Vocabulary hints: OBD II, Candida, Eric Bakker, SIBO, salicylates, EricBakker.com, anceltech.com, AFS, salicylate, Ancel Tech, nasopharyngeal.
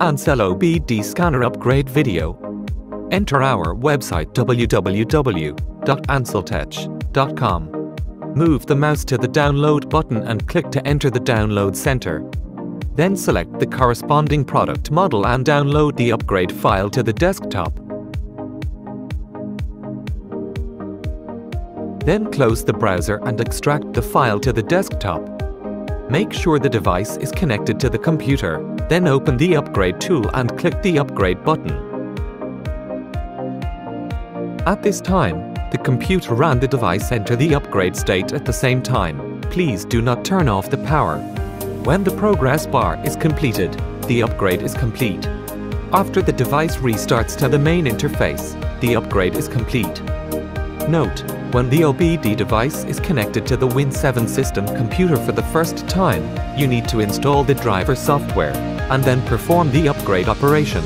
Ancel OBD Scanner Upgrade Video. Enter our website www.anceltech.com. Move the mouse to the download button and click to enter the download center. Then select the corresponding product model and download the upgrade file to the desktop. Then close the browser and extract the file to the desktop. Make sure the device is connected to the computer, then open the upgrade tool and click the upgrade button. At this time, the computer and the device enter the upgrade state at the same time. Please do not turn off the power. When the progress bar is completed, the upgrade is complete. After the device restarts to the main interface, the upgrade is complete. Note, when the OBD device is connected to the Win 7 system computer for the first time, you need to install the driver software, and then perform the upgrade operation.